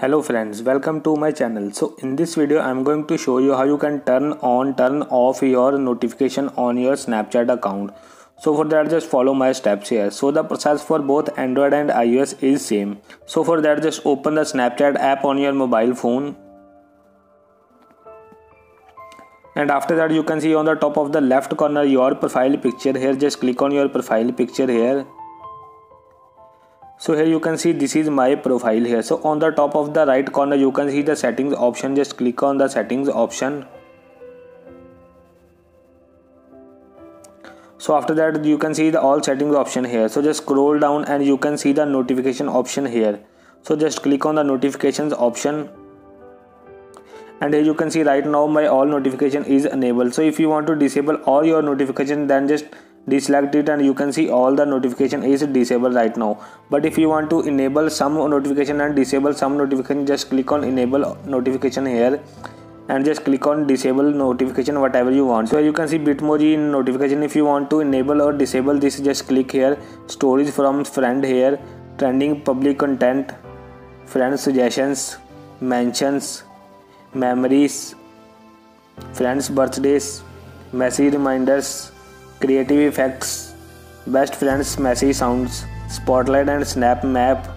Hello friends, welcome to my channel. So in this video I am going to show you how you can turn off your notification on your Snapchat account. So for that just follow my steps here. So the process for both Android and iOS is same. So for that just open the Snapchat app on your mobile phone. And after that you can see on the top of the left corner your profile picture here. Just click on your profile picture here. So here you can see this is my profile here. So on the top of the right corner you can see the settings option. Just click on the settings option. So after that you can see the all settings option here. So just scroll down and you can see the notification option here. So just click on the notifications option. And here you can see right now my all notification is enabled. So if you want to disable all your notification, then just deselect it and you can see all the notification is disabled right now. But if you want to enable some notification and disable some notification, just click on enable notification here and just click on disable notification, whatever you want. So you can see Bitmoji notification. If you want to enable or disable this, just click here, stories from friend here, trending, public content, friend suggestions, mentions, memories, friends birthdays, message reminders, creative effects, best friends message sounds, spotlight and snap map,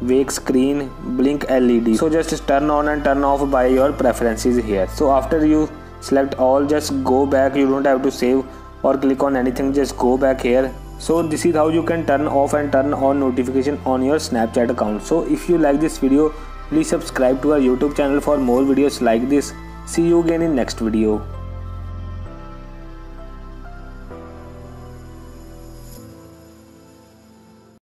wake screen, blink LED. So just turn on and turn off by your preferences here. So after you select all, just go back. You don't have to save or click on anything, just go back here. So this is how you can turn off and turn on notification on your Snapchat account. So if you like this video, please subscribe to our YouTube channel for more videos like this. See you again in next video.